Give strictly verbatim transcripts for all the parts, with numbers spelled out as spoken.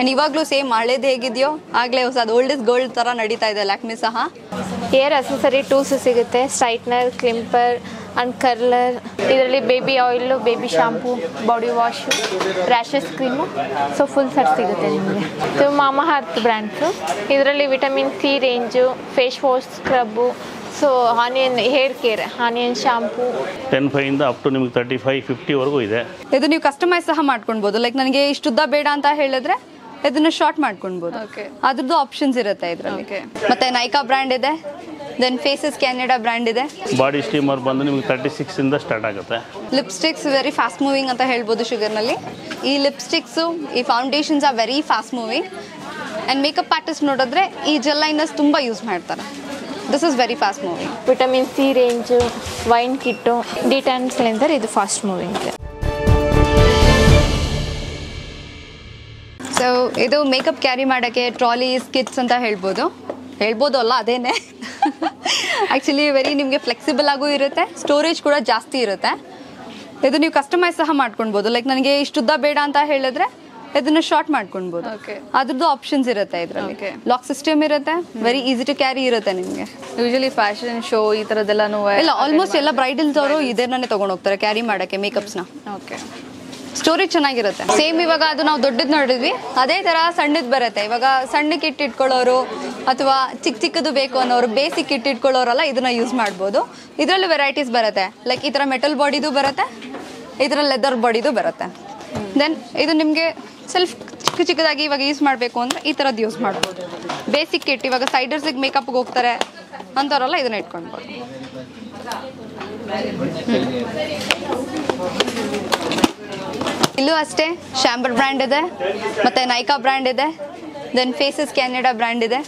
And इवागलू same मालेद हेगिद्यो आगले ಹೊಸದು old is gold ತರ ನಡೀತಾ ಇದೆ ಲ್ಯಾಕ್ಮಿ ಸಹ ಹೇರ್ ಅಸೆಸರಿ ಟೂಲ್ಸ್ ಸಿಗುತ್ತೆ ಸ್ಟ್ರೈಟನರ್ ಕ್ಲಿಂಪರ್ ಅಂಡ್ ಕರ್ಲರ್ ಇದರಲ್ಲಿ baby oil baby shampoo body wash rashes cream so full set ಸಿಗುತ್ತೆ ನಿಮಗೆ ಇದು ಮಾಮಾ ಹರ್ತ್ ಬ್ರಾಂಡ್ ಇದರಲ್ಲಿ vitamin C range face wash scrub so onion hair care onion shampoo ten five ಇಂದ up to ನಿಮಗೆ thirty five fifty ವರೆಗೂ ಇದೆ ಇದು ನೀವು ಕಸ್ಟಮೈಸ್ ಸಹ ಮಾಡ್ಕೊಬಹುದು ಲೈಕ್ ನನಗೆ ಇಷ್ಟುದ್ದ ಬೇಡ ಅಂತ ಹೇಳಿದ್ರೆ ಇದನ್ನ ಶಾರ್ಟ್ ಮಾಡ್ಕೊಂಡಬಹುದು ಓಕೆ ಅದರದ್ದು ಆಪ್ಷನ್ಸ್ ಇರುತ್ತೆ ಇದರಲ್ಲಿ ಮತ್ತೆ ನೈಕಾ ಬ್ರಾಂಡ್ ಇದೆ ದೆನ್ ಫೇಸಸ್ ಕೆನಡಾ ಬ್ರಾಂಡ್ ಇದೆ ಬಾಡಿ ಸ್ಟೀಮರ್ ಬಂದು ನಿಮಗೆ थर्टी सिक्स ಇಂದ ಸ್ಟಾರ್ಟ್ ಆಗುತ್ತೆ ಲಿಪ್‌ಸ್ಟಿಕ್ಸ್ ವೆರಿ ಫಾಸ್ಟ್ ಮೂವಿಂಗ್ ಅಂತ ಹೇಳಬಹುದು ಶುಗರ್ ನಲ್ಲಿ ಈ ಲಿಪ್‌ಸ್ಟಿಕ್ಸ್ ಈ foundations are very fast moving and makeup artist ನೋಡಿದ್ರೆ ಈ ಜೆಲ್ ಲೈನರ್ಸ್ ತುಂಬಾ ಯೂಸ್ ಮಾಡ್ತಾರೆ this is very fast moving vitamin c range wine kit detan cleanser ಇದು fast moving ಸೊ ಇದು ಮೇಕಪ್ ಕ್ಯಾರಿ ಮಾಡೋಕ್ಕೆ ಟ್ರಾಲೀಸ್ ಕಿಟ್ಸ್ ಅಂತ ಹೇಳ್ಬೋದು ಹೇಳ್ಬೋದು ಅಲ್ಲ ಅದೇನೆ ಆಕ್ಚುಲಿ ವೆರಿ ನಿಮಗೆ ಫ್ಲೆಕ್ಸಿಬಲ್ ಆಗು ಇರುತ್ತೆ ಸ್ಟೋರೇಜ್ ಕೂಡ ಜಾಸ್ತಿ ಇರುತ್ತೆ ಇದು ನೀವು ಕಸ್ಟಮೈಸ್ ಸಹ ಮಾಡ್ಕೊಬಹುದು ಲೈಕ್ ನನಗೆ ಇಷ್ಟುದ್ದ ಬೇಡ ಅಂತ ಹೇಳಿದ್ರೆ ಇದನ್ನ ಶಾರ್ಟ್ ಮಾಡ್ಕೊಬಹುದು ಓಕೆ ಅದರದ್ದು ಆಪ್ಷನ್ಸ್ ಇರುತ್ತೆ ಇದರಲ್ಲಿ ಲಾಕ್ ಸಿಸ್ಟಮ್ ಇರುತ್ತೆ ವೆರಿ ಈಜಿ ಟು ಕ್ಯಾರಿ ಇರುತ್ತೆ ನಿಮಗೆ ಯೂಶುವಲಿ ಫ್ಯಾಷನ್ ಶೋ ಈ ತರದೆಲ್ಲನೂ ಇಲ್ಲ ಆಲ್ಮೋಸ್ಟ್ ಎಲ್ಲ ಬ್ರೈಡಲ್ಸ್ ಅವರು ಇದನ್ನೇ ತಗೊಂಡು ಹೋಗ್ತಾರೆ ಕ್ಯಾರಿ ಮಾಡೋಕ್ಕೆ ಮೇಕಪ್ಸ್ ನ ಓಕೆ ಸ್ಟೋರೇಜ್ ಚೆನ್ನಾಗಿರುತ್ತೆ ಸೇಮ್ ಇವಾಗ ಅದು ನಾವು ದೊಡ್ಡದು ನೋಡಿದ್ವಿ ಅದೇ ತರ ಸಣ್ಣದು ಬರುತ್ತೆ ಇವಾಗ ಸಣ್ಣ ಕಿಟ್ ಇಟ್ಕೊಳ್ಳೋರು ಅಥವಾ ಚಿಕ್ಕ ಚಿಕ್ಕದು ಬೇಕು ಅನ್ನೋರು ಬೇಸಿಕ್ ಕಿಟ್ ಇಟ್ಕೊಳ್ಳೋರಲ್ಲ ಇದನ್ನ ಯೂಸ್ ಮಾಡ್ಬೋದು ಇದರಲ್ಲಿ ವೆರೈಟೀಸ್ ಬರುತ್ತೆ ಲೈಕ್ ಈ ತರ ಮೆಟಲ್ ಬಾಡಿದು ಬರುತ್ತೆ ಇದರ ಲೆದರ್ ಬಾಡಿದು ಬರುತ್ತೆ ದೆನ್ ಇದು ನಿಮಗೆ ಸೆಲ್ಫ್ ಚಿಕ್ಕ ಚಿಕ್ಕದಾಗಿ ಇವಾಗ ಯೂಸ್ ಮಾಡಬೇಕು ಅಂದ್ರೆ ಈ ತರದ್ದು ಯೂಸ್ ಮಾಡ್ಬೋದು ಬೇಸಿಕ್ ಕಿಟ್ ಇವಾಗ ಸೈಡರ್ಸಿಗೆ ಮೇಕಪ್ಗೆ ಹೋಗ್ತಾರೆ ಅಂತಾರಲ್ಲ ಇದನ್ನ ಇಟ್ಕೊಳ್ಬೋದು ಇಲ್ಲೂ ಅಷ್ಟೇ ಶ್ಯಾಂಪರ್ ಬ್ರ್ಯಾಂಡ್ ಇದೆ ಮತ್ತೆ ನೈಕಾ ಬ್ರ್ಯಾಂಡ್ ಇದೆ ದೆನ್ ಫೇಸಸ್ ಕೆನಡಾ ಬ್ರ್ಯಾಂಡ್ ಇದೆ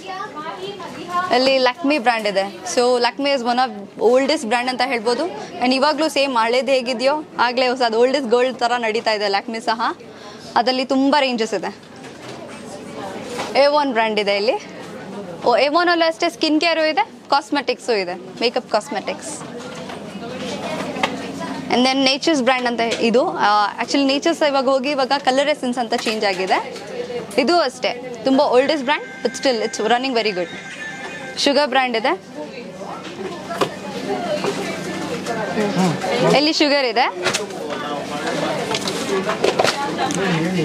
ಅಲ್ಲಿ ಲಕ್ಮಿ ಬ್ರ್ಯಾಂಡ್ ಇದೆ so Lakme is one of oldest brand ಅಂತ ಹೇಳ್ಬೋದು ಆ್ಯಂಡ್ ಇವಾಗಲೂ ಸೇಮ್ ಹಳೇದು ಹೇಗಿದೆಯೋ ಆಗಲೇ ಹೊಸದು ಓಲ್ಡ್ ಇಸ್ ಗೋಲ್ಡ್ ಥರ ನಡೀತಾ ಇದೆ ಲಕ್ಮಿ ಸಹ ಅದರಲ್ಲಿ ತುಂಬ ರೇಂಜಸ್ ಇದೆ ಎ ಒನ್ ಬ್ರ್ಯಾಂಡ್ ಇದೆ ಇಲ್ಲಿ ಓ ಎ ಒನ್ ಅಲ್ಲೂ ಅಷ್ಟೇ ಸ್ಕಿನ್ ಕೇರು ಇದೆ ಕಾಸ್ಮೆಟಿಕ್ಸು ಇದೆ makeup cosmetics and then nature's brand ಅಂತ ಇದು ಆ್ಯಕ್ಚುಲಿ ನೇಚರ್ಸ್ ಇವಾಗ ಹೋಗಿ ಇವಾಗ ಕಲರ್ ಎಸೆನ್ಸ್ ಅಂತ ಚೇಂಜ್ ಆಗಿದೆ ಇದು ಅಷ್ಟೇ ತುಂಬ oldest brand but still it's running very good Sugar brand ಇದೆ ಇಲ್ಲಿ ಶುಗರ್ ಇದೆ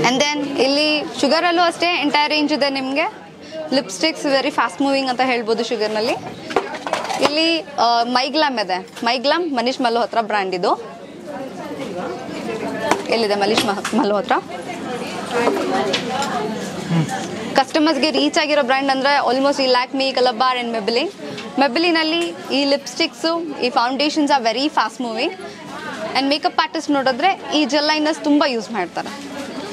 ಆ್ಯಂಡ್ ದೆನ್ ಇಲ್ಲಿ ಶುಗರಲ್ಲೂ ಅಷ್ಟೇ ಎಂಟೈರ್ ರೇಂಜ್ ಇದೆ ನಿಮಗೆ ಲಿಪ್ಸ್ಟಿಕ್ಸ್ ವೆರಿ ಫಾಸ್ಟ್ ಮೂವಿಂಗ್ ಅಂತ ಹೇಳ್ಬೋದು ಶುಗರ್ನಲ್ಲಿ ಇಲ್ಲಿ ಮೈಗ್ಲಾಮ್ ಇದೆ ಮೈಗ್ಲಾಮ್ ಮನೀಶ್ ಮಲ್ಹೋತ್ರ ಬ್ರ್ಯಾಂಡ್ ಇದು ಎಲ್ಲಿದೆ ಮನೀಶ್ ಮಲ್ಹೋತ್ರ ಕಸ್ಟಮರ್ಸ್ಗೆ ರೀಚ್ ಆಗಿರೋ ಬ್ರ್ಯಾಂಡ್ ಅಂದರೆ ಆಲ್ಮೋಸ್ಟ್ ಈ ಲ್ಯಾಕ್ಮಿ ಕಲಬಾರ್ ಆ್ಯಂಡ್ ಮೆಬಿಲಿ ಮೆಬಿಲಿನಲ್ಲಿ ಈ ಲಿಪ್ಸ್ಟಿಕ್ಸು ಈ foundations are very fast moving and makeup artist ನೋಡಿದ್ರೆ ಈ ಜೆಲ್ ಲೈನರ್ಸ್ ತುಂಬ ಯೂಸ್ ಮಾಡ್ತಾರೆ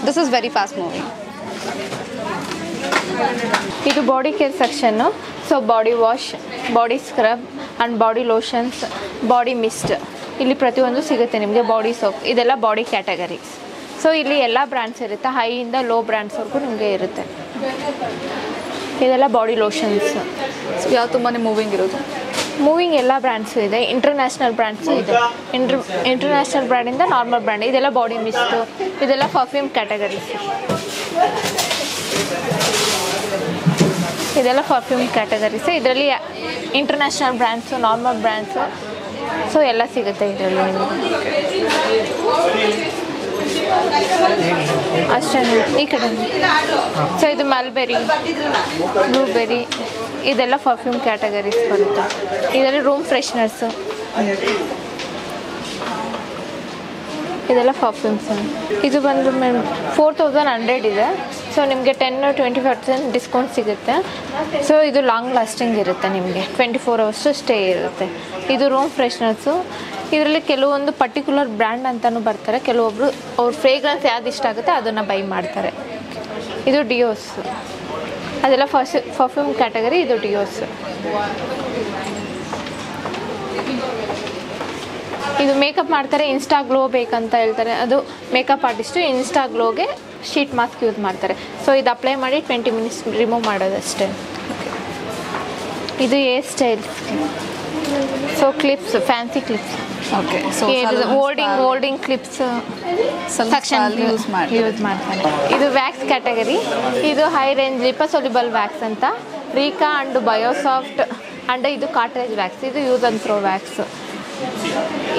this is very fast moving ಇದು body care section so body wash body scrub and body lotions body mist ಇಲ್ಲಿ ಪ್ರತಿಯೊಂದು ಸಿಗುತ್ತೆ ನಿಮಗೆ ಬಾಡಿ ಸೋಪ್ ಇದೆಲ್ಲ ಬಾಡಿ ಕ್ಯಾಟಗರೀಸ್ ಸೊ ಇಲ್ಲಿ ಎಲ್ಲ ಬ್ರ್ಯಾಂಡ್ಸ್ ಇರುತ್ತೆ ಹೈಯಿಂದ ಲೋ ಬ್ರ್ಯಾಂಡ್ಸ್ವರೆಗೂ ನಿಮಗೆ ಇರುತ್ತೆ ಇದೆಲ್ಲ ಬಾಡಿ ಲೋಷನ್ಸ್ ಯಾವ ತುಂಬಾ ಮೂವಿಂಗ್ ಇರೋದು ಮೂವಿಂಗ್ ಎಲ್ಲ ಬ್ರ್ಯಾಂಡ್ಸು ಇದೆ ಇಂಟರ್ನ್ಯಾಷನಲ್ ಬ್ರ್ಯಾಂಡ್ಸು ಇದೆ ಇಂಟರ್ ಇಂಟರ್ನ್ಯಾಷನಲ್ ಬ್ರ್ಯಾಂಡಿಂದ ನಾರ್ಮಲ್ ಬ್ರ್ಯಾಂಡ್ ಇದೆಲ್ಲ ಬಾಡಿ ಮಿಸ್ಟು ಇದೆಲ್ಲ ಪರ್ಫ್ಯೂಮ್ ಕ್ಯಾಟಗರೀಸ್ ಇದೆಲ್ಲ ಪರ್ಫ್ಯೂಮ್ ಕ್ಯಾಟಗರೀಸ್ ಇದರಲ್ಲಿ international brands normal brands so ಎಲ್ಲ ಸಿಗುತ್ತೆ ಇದರಲ್ಲಿ ಅಷ್ಟೇ ಈ ಕಡೆ ಸೊ ಇದು ಮಲ್ಬೆರಿ ಬ್ಲೂಬೆರಿ ಇದೆಲ್ಲ ಪರ್ಫ್ಯೂಮ್ ಕ್ಯಾಟಗರೀಸ್ ಬರುತ್ತೆ ಇದರಲ್ಲಿ ರೂಮ್ ಫ್ರೆಶ್ನರ್ಸು ಇದೆಲ್ಲ ಪರ್ಫ್ಯೂಮ್ಸ್ ಇದು ಬಂದು ಮೇಡಮ್ ಫೋರ್ ತೌಸಂಡ್ ಹಂಡ್ರೆಡ್ ಇದೆ ಸೊ ನಿಮಗೆ ten twenty five percent discount ಸಿಗುತ್ತೆ ಸೊ ಇದು ಲಾಂಗ್ ಲಾಸ್ಟಿಂಗ್ ಇರುತ್ತೆ ನಿಮಗೆ ಟ್ವೆಂಟಿ ಫೋರ್ ಅವರ್ಸು ಸ್ಟೇ ಇರುತ್ತೆ ಇದು ರೂಮ್ ಫ್ರೆಶ್ನರ್ಸು ಇದರಲ್ಲಿ ಕೆಲವೊಂದು ಪರ್ಟಿಕ್ಯುಲರ್ ಬ್ರ್ಯಾಂಡ್ ಅಂತಲೂ ಬರ್ತಾರೆ ಕೆಲವೊಬ್ಬರು ಅವ್ರ ಫ್ರೇಗ್ರೆನ್ಸ್ ಯಾವ್ದು ಇಷ್ಟ ಆಗುತ್ತೆ ಅದನ್ನು ಬೈ ಮಾಡ್ತಾರೆ ಇದು ಡಿಯೋಸ್ ಅದೆಲ್ಲ ಫಸ್ ಪರ್ಫ್ಯೂಮ್ ಕ್ಯಾಟಗರಿ ಇದು ಡಿಯೋಸ್ ಇದು ಮೇಕಪ್ ಮಾಡ್ತಾರೆ ಇನ್ಸ್ಟಾ ಗ್ಲೋ ಬೇಕಂತ ಹೇಳ್ತಾರೆ ಅದು ಮೇಕಪ್ ಆರ್ಟಿಸ್ಟು ಇನ್ಸ್ಟಾ ಗ್ಲೋಗೆ ಶೀಟ್ ಮಾಸ್ಕ್ ಯೂಸ್ ಮಾಡ್ತಾರೆ ಸೊ ಇದು ಅಪ್ಲೈ ಮಾಡಿ ಟ್ವೆಂಟಿ ಮಿನಿಟ್ಸ್ ರಿಮೂವ್ ಮಾಡೋದಷ್ಟೇ ಇದು hair styles So clips, fancy clips. Okay. So it is holding, holding clips. Suction use mart. Use mart. This is wax category. This is high range liposolvable wax anta. Rika and Biosoft and this cartridge wax. This use and throw wax.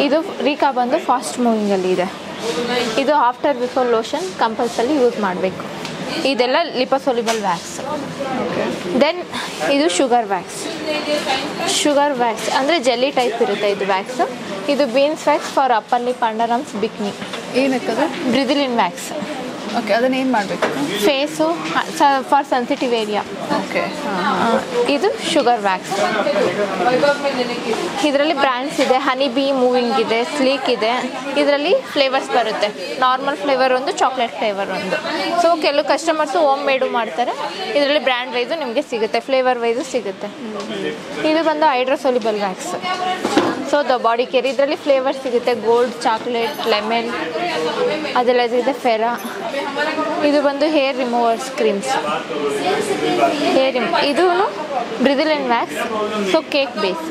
ಇದು ರೀಕಾ ಬಂದು fast moving ಅಲ್ಲಿ ಇದೆ. ಇದು after before lotion compulsory use ಮಾಡಬೇಕು. ಇದೆಲ್ಲ liposoluble wax. Then ಇದು sugar wax. Sugar wax ಅಂದ್ರೆ jelly type ಇರುತ್ತೆ ಇದು ವ್ಯಾಕ್ಸ್. ಇದು beans wax for upper lip underarms bikini. ಏನಕ್ಕೆ ಅದು ಬ್ರಿಜಿಲಿನ್ ವ್ಯಾಕ್ಸ್. ಓಕೆ ಅದನ್ನ ಏನು ಮಾಡಬೇಕು? Face for sensitive area. Okay ಇದು ಶುಗರ್ ವ್ಯಾಕ್ಸ್. ಇದರಲ್ಲಿ ಬ್ರಾಂಡ್ಸ್ ಇದೆ, ಹನಿ ಬೀ ಮೂವಿಂಗ್ ಇದೆ, ಸ್ಲೀಕ್ ಇದೆ. ಇದರಲ್ಲಿ ಫ್ಲೇವರ್ಸ್ ಬರುತ್ತೆ. ನಾರ್ಮಲ್ ಫ್ಲೇವರ್ ಒಂದು, ಚಾಕ್ಲೇಟ್ ಫ್ಲೇವರ್ ಒಂದು. ಸೊ ಕೆಲವು ಕಸ್ಟಮರ್ಸು ಹೋಮ್ ಮೇಡು ಮಾಡ್ತಾರೆ. ಇದರಲ್ಲಿ ಬ್ರ್ಯಾಂಡ್ ವೈಸು ನಿಮಗೆ ಸಿಗುತ್ತೆ, ಫ್ಲೇವರ್ ವೈಸು ಸಿಗುತ್ತೆ. ಇದು ಬಂದು hydrosoluble wax. So the body care, ಇದರಲ್ಲಿ ಫ್ಲೇವರ್ ಸಿಗುತ್ತೆ, ಗೋಲ್ಡ್, ಚಾಕ್ಲೇಟ್, ಲೆಮನ್ ಅದೆಲ್ಲ ಇದೆ, ಫೆರಾ. ಇದು ಬಂದು ಹೇರ್ ರಿಮೂವರ್ಸ್ ಕ್ರೀಮ್ಸ್, ಹೇರ್ ರಿಮ್. ಇದು Brazilian wax, so cake base.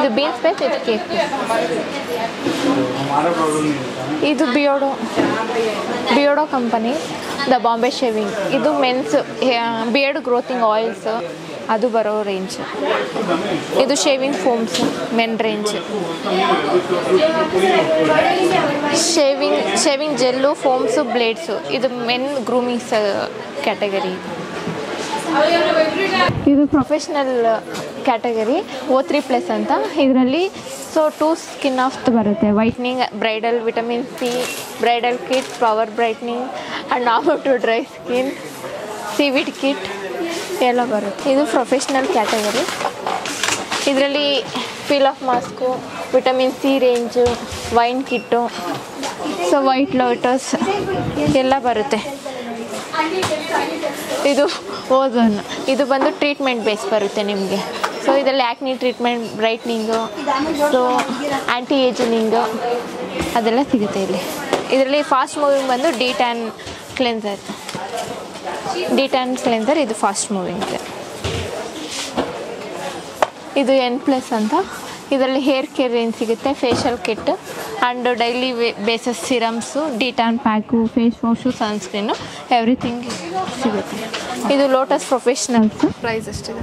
ಇದು ಬೀನ್ಸ್ ಬೇಸ್, ಇದು ಕೇಕ್ ಬೇಸ್. ಇದು Beardo, Beardo company the Bombay shaving. ಇದು ಮೆನ್ಸ್ ಬಿಯರ್ಡ್ ಗ್ರೋತಿಂಗ್ ಆಯಿಲ್ಸ್ ಅದು ಬರೋ ರೇಂಜ್. ಇದು shaving foams men range. Shaving shaving gel, foams, blades ಇದು ಮೆನ್ ಗ್ರೂಮಿಂಗ್ಸ್ ಕ್ಯಾಟಗರಿ. ಇದು ಪ್ರೊಫೆಷ್ನಲ್ ಕ್ಯಾಟಗರಿ, ಓ ತ್ರೀ ಪ್ಲಸ್ ಅಂತ. ಇದರಲ್ಲಿ ಸೊ ಟೂ ಸ್ಕಿನ್ ಆಫ್ಟ್ ಬರುತ್ತೆ, whitening, bridal vitamin C, bridal kit, power brightening and ನಾವು to dry skin, seaweed kit ಎಲ್ಲ ಬರುತ್ತೆ. ಇದು ಪ್ರೊಫೆಷ್ನಲ್ ಕ್ಯಾಟಗರಿ. ಇದರಲ್ಲಿ peel off mask, vitamin C range, wine kit, so white lotus ಎಲ್ಲ ಬರುತ್ತೆ. ಇದು ಓಝೋನ್, ಇದು ಬಂದು ಟ್ರೀಟ್ಮೆಂಟ್ ಬೇಸ್ ಬರುತ್ತೆ ನಿಮಗೆ. ಸೊ ಇದರಲ್ಲಿ acne treatment, brightening, so anti ageing ಅದೆಲ್ಲ ಸಿಗುತ್ತೆ ಇಲ್ಲಿ. ಇದರಲ್ಲಿ ಫಾಸ್ಟ್ ಮೂವಿಂಗ್ ಬಂದು D tan cleanser, D tan cleanser ಇದು ಫಾಸ್ಟ್ ಮೂವಿಂಗ್. ಇದು ಎನ್ ಪ್ಲಸ್ ಅಂತ. ಇದರಲ್ಲಿ ಹೇರ್ ಕೇರ್ ಏನು ಸಿಗುತ್ತೆ, facial kit and daily bases serums, detan pack, face wash, sunscreen everything ಸಿಗುತ್ತೆ. ಇದು ಲೋಟಸ್ ಪ್ರೊಫೆಷ್ನಲ್ಸು. ಪ್ರೈಸ್ ಎಷ್ಟಿದೆ?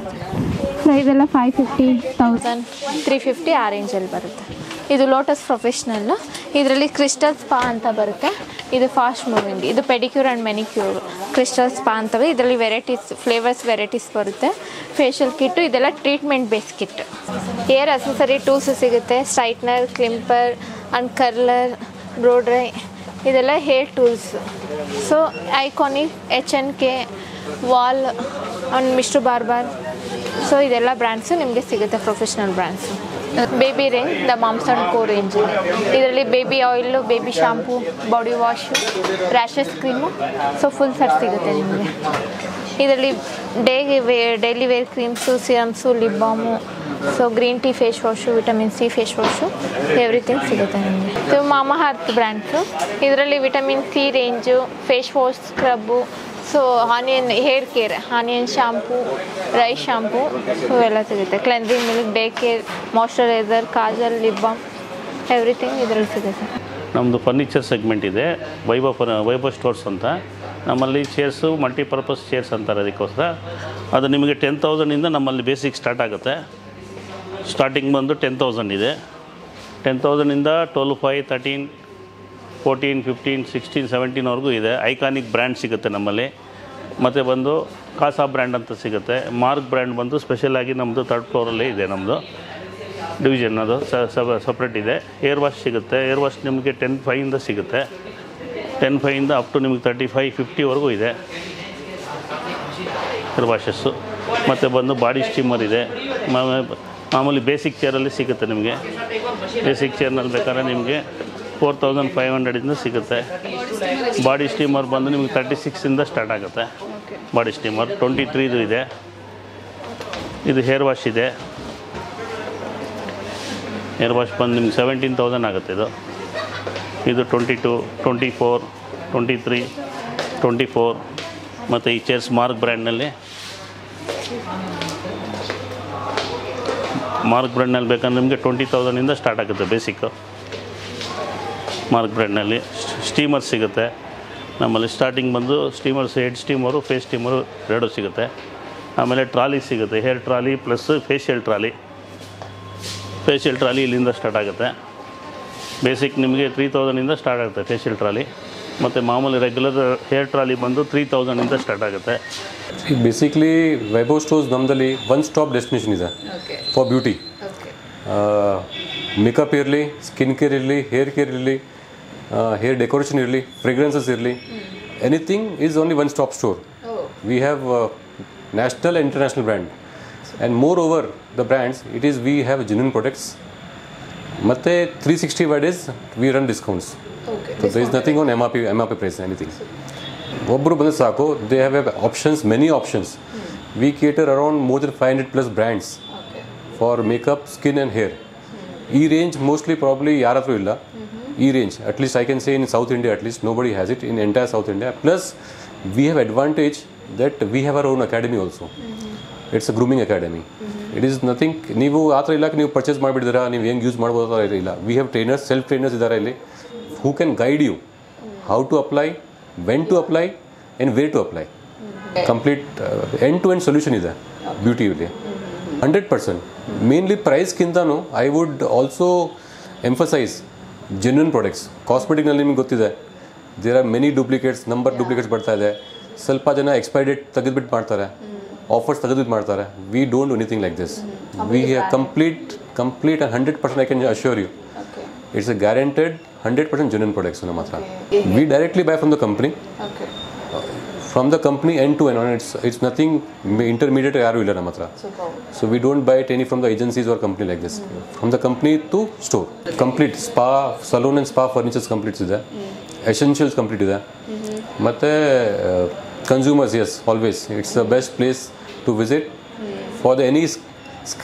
ಪ್ರೈಸ್ ಎಲ್ಲ five fifty thousand three fifty ಆ ರೇಂಜಲ್ಲಿ ಬರುತ್ತೆ. ಇದು ಲೋಟಸ್ ಪ್ರೊಫೆಷ್ನಲ್ಲು. ಇದರಲ್ಲಿ ಕ್ರಿಸ್ಟಲ್ ಸ್ಪಾ ಅಂತ ಬರುತ್ತೆ. ಇದು ಫಾಸ್ಟ್ ಮೂವಿಂಗ್. ಇದು pedicure and manicure, crystal spa ಅಂತ. ಇದರಲ್ಲಿ ವೆರೈಟೀಸ್, ಫ್ಲೇವರ್ಸ್ ವೆರೈಟೀಸ್ ಬರುತ್ತೆ. ಫೇಶಿಯಲ್ ಕಿಟ್ಟು ಇದೆಲ್ಲ treatment base kit. Hair accessory tools ಸಿಗುತ್ತೆ, straightener, crimper and curler, blow dry ಇದೆಲ್ಲ hair tools. So iconic, H N K, Wahl and mister barber. So ಇದೆಲ್ಲ brands ನಿಮಗೆ ಸಿಗುತ್ತೆ, professional brands. Baby range the ಮಾಮ್ಸನ್ co range. ಇದರಲ್ಲಿ baby oil, baby shampoo, body wash, rashes cream, so full set ಸಿಗುತ್ತೆ ನಿಮಗೆ. ಇದರಲ್ಲಿ ಡೇಗೆ ವೇ daily wear creams, serums, lip balm, so green tea face wash, vitamin C face wash everything ಸಿಗುತ್ತೆ ನಿಮಗೆ. So ಮಾಮಾ earth brands. ಇದರಲ್ಲಿ vitamin C range, face wash, scrub, so onion hair care, onion shampoo, rice shampoo, so ಎಲ್ಲ ಸಿಗುತ್ತೆ. Cleansing milk, day care, moisturiser, kajal, lip balm everything ಇದರಲ್ಲಿ ಸಿಗುತ್ತೆ. ನಮ್ಮದು furniture segment ಇದೆ, ವೈಭವ್ ವೈಭವ್ ಸ್ಟೋರ್ಸ್ ಅಂತ. ನಮ್ಮಲ್ಲಿ ಚೇರ್ಸು ಮಲ್ಟಿಪರ್ಪಸ್ ಚೇರ್ಸ್ ಅಂತಾರೆ, ಅದಕ್ಕೋಸ್ಕರ ಅದು ನಿಮಗೆ ಟೆನ್ ತೌಸಂಡಿಂದ ನಮ್ಮಲ್ಲಿ ಬೇಸಿಕ್ ಸ್ಟಾರ್ಟ್ ಆಗುತ್ತೆ. ಸ್ಟಾರ್ಟಿಂಗ್ ಬಂದು ಟೆನ್ ತೌಸಂಡ್ ಇದೆ. ಟೆನ್ ತೌಸಂಡಿಂದ twelve, five, thirteen, fourteen, fifteen, sixteen, ಸೆವೆಂಟೀನ್ವರೆಗೂ ಇದೆ. ಐಕಾನಿಕ್ ಬ್ರ್ಯಾಂಡ್ ಸಿಗುತ್ತೆ ನಮ್ಮಲ್ಲಿ. ಮತ್ತು ಬಂದು ಕಾಸಾ ಬ್ರ್ಯಾಂಡ್ ಅಂತ ಸಿಗುತ್ತೆ. ಮಾರ್ಕ್ ಬ್ರ್ಯಾಂಡ್ ಬಂದು ಸ್ಪೆಷಲಾಗಿ ನಮ್ಮದು ಥರ್ಡ್ ಫ್ಲೋರಲ್ಲೇ ಇದೆ, ನಮ್ಮದು ಡಿವಿಷನ್. ಅದು ಸಪ್ರೇಟ್ ಇದೆ. ಏರ್ ವಾಶ್ ಸಿಗುತ್ತೆ. ಏರ್ ವಾಶ್ ನಿಮಗೆ ಟೆನ್ ಫೈವಿಂದ ಸಿಗುತ್ತೆ. ಟೆನ್ ಫೈವಿಂದ ಅಪ್ ಟು ನಿಮಗೆ ತರ್ಟಿ ಫೈವ್, ಫಿಫ್ಟಿವರೆಗೂ ಇದೆ ಏರ್ ವಾಶಸ್ಸು. ಮತ್ತು ಬಂದು ಬಾಡಿ ಸ್ಟೀಮರ್ ಇದೆ. ಮಾಮೂಲಿ ಬೇಸಿಕ್ ಚೇರಲ್ಲಿ ಸಿಗುತ್ತೆ ನಿಮಗೆ. ಬೇಸಿಕ್ ಚೇರ್ನಲ್ಲಿ ಬೇಕಾದ್ರೆ ನಿಮಗೆ ಫೋರ್ ತೌಸಂಡ್ ಫೈವ್ ಹಂಡ್ರೆಡಿಂದ ಸಿಗುತ್ತೆ. ಬಾಡಿ ಸ್ಟೀಮರ್ ಬಂದು ನಿಮಗೆ ತರ್ಟಿ ಸಿಕ್ಸಿಂದ ಸ್ಟಾರ್ಟ್ ಆಗುತ್ತೆ. ಬಾಡಿ ಸ್ಟೀಮರ್ ಟ್ವೆಂಟಿ ತ್ರೀದು ಇದೆ. ಇದು ಹೇರ್ ವಾಶ್ ಇದೆ. ಹೇರ್ ವಾಶ್ ಬಂದು ನಿಮ್ಗೆ ಸೆವೆಂಟೀನ್ ತೌಸಂಡ್ ಆಗುತ್ತೆ. ಇದು ಇದು twenty two, twenty four, twenty three, twenty four. ಮತ್ತು ಈ ಚೇರ್ಸ್ ಮಾರ್ಕ್ ಬ್ರ್ಯಾಂಡ್ನಲ್ಲಿ मार्क ब्रांडನಲ್ಲಿ ಬೇಕಂದ್ರೆ ನಿಮಗೆ ट्वेंटी थाउज़ेंड ಇಂದ ಸ್ಟಾರ್ಟ್ ಆಗುತ್ತೆ ಬೇಸಿಕ್ ಮಾರ್ಕ್ ಬ್ರಾಂಡ್ನಲ್ಲಿ ಸ್ಟೀಮರ್ ಸಿಗುತ್ತೆ ನಮ್ಮಲ್ಲಿ ಸ್ಟಾರ್ಟಿಂಗ್ ಬಂದು steamers head steamer face steamer ಎರಡು ಸಿಗುತ್ತೆ ಆಮೇಲೆ ಟ್ರಾಲಿ ಸಿಗುತ್ತೆ hair trolley plus facial trolley facial trolley ಇಲ್ಲಿಂದ ಸ್ಟಾರ್ಟ್ ಆಗುತ್ತೆ ಬೇಸಿಕ್ ನಿಮಗೆ थ्री थाउज़ेंड ಇಂದ ಸ್ಟಾರ್ಟ್ ಆಗುತ್ತೆ ಫೇಶಿಯಲ್ ಟ್ರಾಲಿ ಮತ್ತು ಮಾಮೂಲಿ ರೆಗ್ಯುಲರ್ ಹೇರ್ ಟ್ರಾಲಿ ಬಂದು थ्री थाउज़ेंड ಇಂದ ಸ್ಟಾರ್ಟ್ ಆಗುತ್ತೆ ಬೇಸಿಕಲಿ ವೈಭವ್ ಸ್ಟೋರ್ಸ್ ನಮ್ಮದಲ್ಲಿ ಒನ್ ಸ್ಟಾಪ್ ಡೆಸ್ಟಿನೇಷನ್ ಇದೆ ಫಾರ್ ಬ್ಯೂಟಿ ಮೇಕಪ್ ಇರಲಿ ಸ್ಕಿನ್ ಕೇರ್ ಇರಲಿ ಹೇರ್ ಕೇರ್ ಇರಲಿ ಹೇರ್ ಡೆಕೋರೇಷನ್ ಇರಲಿ ಫ್ರೆಗ್ರೆನ್ಸಸ್ ಇರಲಿ anything is only one stop store we have national and international brand and moreover the brands it is we have genuine products matte three sixty-five days we run discounts okay so there is nothing on mrp mrp price anything obru bande saako they have options many options hmm. we cater around more than five hundred plus brands okay. for makeup skin and hair hmm. e range mostly probably yaratru illa hmm. e range at least I can say in South India at least nobody has it in entire South India plus we have advantage that we have our own academy also mm-hmm. it's a grooming academy mm-hmm. it is nothing neevu athra illa neevu purchase maadibiddira neevu yen use madabodu illa we have trainers self trainers idare illi who can guide you how to apply when to apply and where to apply mm-hmm. complete uh, end to end solution ide beauty illi one hundred percent mainly price kintanu I would also emphasize genuine products cosmetic nalli niಮಗೆ ಗೊತ್ತಿದೆ there are many duplicates number yeah. duplicates barta ide ಸ್ವಲ್ಪ ಜನ expiry date ತೆಗೆದುಬಿಟ್ಟು ಮಾಡ್ತಾರೆ offers ತೆಗೆದುಬಿಟ್ಟು ಮಾಡ್ತಾರೆ we don't do anything like this we complete complete hundred percent I can assure you it's a guaranteed hundred percent genuine products ನಮ್ಮ ಹತ್ರ we directly buy from the company from the company end to end it's it's nothing intermediate ಯಾರೂ ಇಲ್ಲ ನಮ್ಮ ಹತ್ರ so we don't buy it any from the agencies or company like this from the company to store complete spa salon and spa furnitures completes ಇದೆ essentials complete ಇದೆ ಮತ್ತು consumers yes always it's the best place to visit mm. for the any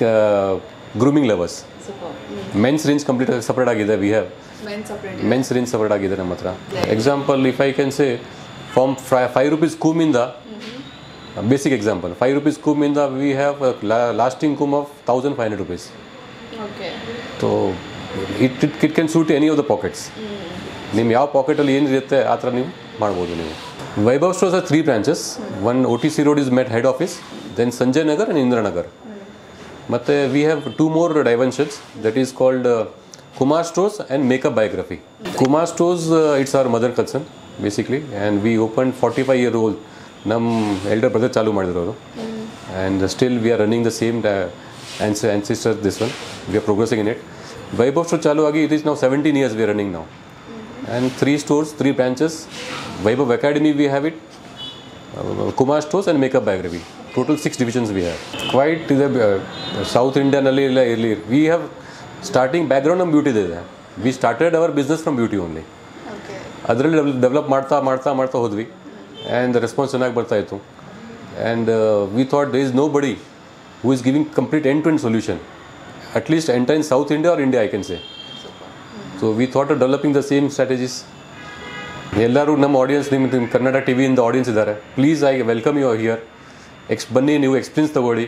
uh, grooming lovers super mm. men's range complete separate agide we have men's separate men's range separate agide namatra yeah. example if I can say from five rupees comb in the mm-hmm. basic example five rupees comb in the we have a lasting comb of fifteen hundred rupees okay so it, it it can suit any of the pockets nim yav pocket alli en irutte aa tara nim madabodu nim Vaibhav Stores has three branches. Mm. One O T C Road is met head office, then Sanjaynagar and Indiranagar. But mm. we have two more dimensions. That is called uh, Kumar Stores and Makeup Biography. Mm. Kumar Stores, uh, it's our mother concern basically, and we opened forty-five year old. Nam elder brother chalu madidavaru, and still we are running the same ancestor. This one, we are progressing in it. Vaibhav Stores chalu agi. It is now seventeen years we are running now. And three stores, three branches. Vaibhav Academy we have it. Uh, Kumar Stores and Makeup Biography. Total six divisions we have. Quite the uh, South India nalli illa earlier. We have starting background on beauty there. We started our business from beauty only. Okay. Adralli develop marta marta marta hodvi, and the response chenaagi barta ittu. And uh, we thought there is nobody who is giving complete end-to-end solution. At least entire in South India or India I can say. So we thought of developing the same strategies. Ellaru nam audience nim Karnataka T V in the audience idare. Please I welcome you here. Ex banni new experience tagoli.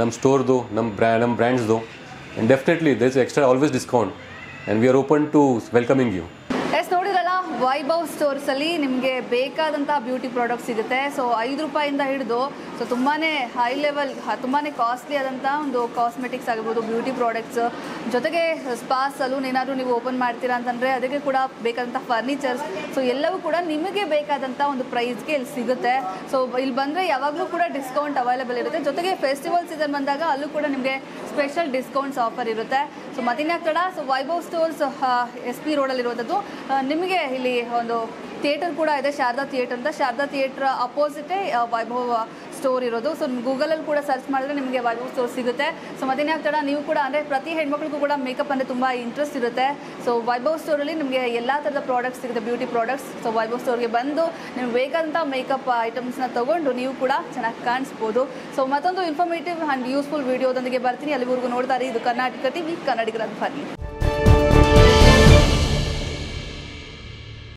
Nam store do, nam brand, nam brands do. And definitely there is extra always discount and we are open to welcoming you. Yes, nodiralla Vaibhav Stores alli nimge bekadanta beauty products sigutte. So five rupayi inda hididu so tumbane high level tumbane costly adanta ondo cosmetics agibodu beauty products ಜೊತೆಗೆ spa salon ಏನಾದರೂ ನೀವು open ಮಾಡ್ತೀರಾ ಅಂತಂದರೆ ಅದಕ್ಕೆ ಕೂಡ ಬೇಕಾದಂಥ furnitures so ಎಲ್ಲವೂ ಕೂಡ ನಿಮಗೆ ಬೇಕಾದಂಥ ಒಂದು ಪ್ರೈಸ್ಗೆ ಇಲ್ಲಿ ಸಿಗುತ್ತೆ ಸೊ ಇಲ್ಲಿ ಬಂದರೆ ಯಾವಾಗಲೂ ಕೂಡ ಡಿಸ್ಕೌಂಟ್ ಅವೈಲೇಬಲ್ ಇರುತ್ತೆ ಜೊತೆಗೆ ಫೆಸ್ಟಿವಲ್ ಸೀಸನ್ ಬಂದಾಗ ಅಲ್ಲೂ ಕೂಡ ನಿಮಗೆ ಸ್ಪೆಷಲ್ ಡಿಸ್ಕೌಂಟ್ಸ್ ಆಫರ್ ಇರುತ್ತೆ ಸೊ ಮತ್ತಿನ ಕಡ so Vaibhav stores S P ರೋಡಲ್ಲಿರುವಂಥದ್ದು ನಿಮಗೆ ಇಲ್ಲಿ ಒಂದು ಥಿಯೇಟರ್ ಕೂಡ ಇದೆ ಶಾರದಾ ಥಿಯೇಟರ್ ಅಂತ Sharada theatre opposite Vaibhav store ಇರೋದು ಸೊ ಗೂಗಲಲ್ಲಿ ಕೂಡ ಸರ್ಚ್ ಮಾಡಿದ್ರೆ ನಿಮಗೆ ವೈಭವ್ ಸ್ಟೋರ್ ಸಿಗುತ್ತೆ ಸೊ ಮತ್ತೇನೇ ಆಗ್ತಾರ ನೀವು ಕೂಡ ಅಂದರೆ ಪ್ರತಿ ಹೆಣ್ಮಕ್ಳಿಗೂ ಕೂಡ ಮೇಕಪ್ ಅಂದರೆ ತುಂಬ ಇಂಟ್ರೆಸ್ಟ್ ಇರುತ್ತೆ ಸೊ ವೈಭವ್ ಸ್ಟೋರಲ್ಲಿ ನಿಮಗೆ ಎಲ್ಲ ಥರದ ಪ್ರಾಡಕ್ಟ್ಸ್ ಸಿಗುತ್ತೆ ಬ್ಯೂಟಿ ಪ್ರಾಡಕ್ಟ್ಸ್ ಸೊ ವೈಭವ್ ಸ್ಟೋರ್ಗೆ ಬಂದು ನಿಮ್ಗೆ ಬೇಕಂತ ಮೇಕಪ್ ಐಟಮ್ಸ್ನ ತೊಗೊಂಡು ನೀವು ಕೂಡ ಚೆನ್ನಾಗಿ ಕಾಣಿಸ್ಬೋದು ಸೊ ಮತ್ತೊಂದು ಇನ್ಫಾರ್ಮೇಟಿವ್ ಆ್ಯಂಡ್ ಯೂಸ್ಫುಲ್ ವೀಡಿಯೋದೊಂದಿಗೆ ಬರ್ತೀನಿ ಅಲ್ಲಿವರೆಗೂ ನೋಡ್ತಾರೆ ಇದು ಕರ್ನಾಟಕ ಟಿವಿ ಕನ್ನಡಿಗರ ಧ್ವನಿ.